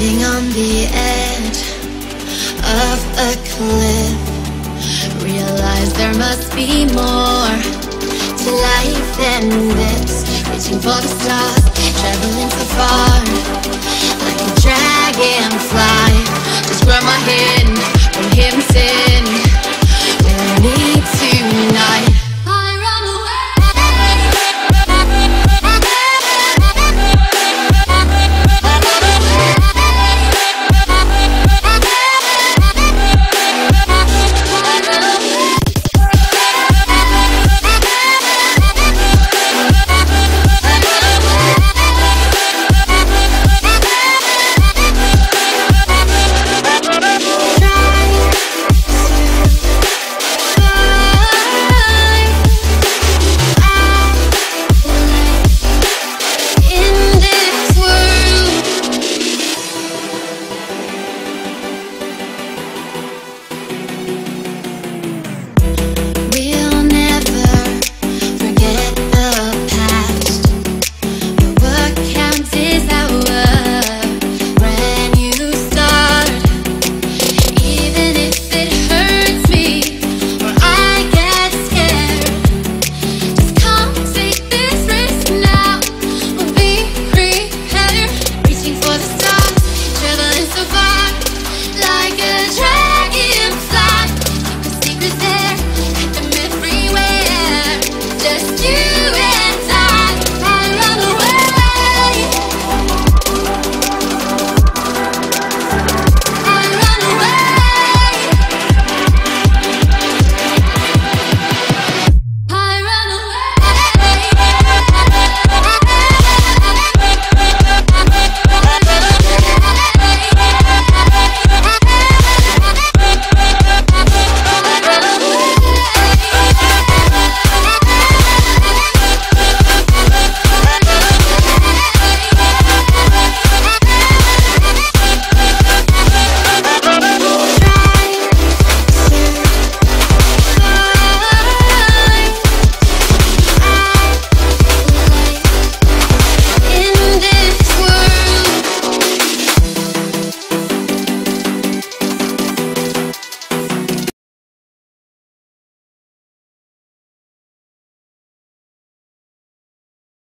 standing on the edge of a cliff. Realize there must be more to life than this. Reaching for the stars, traveling so far like a dragon.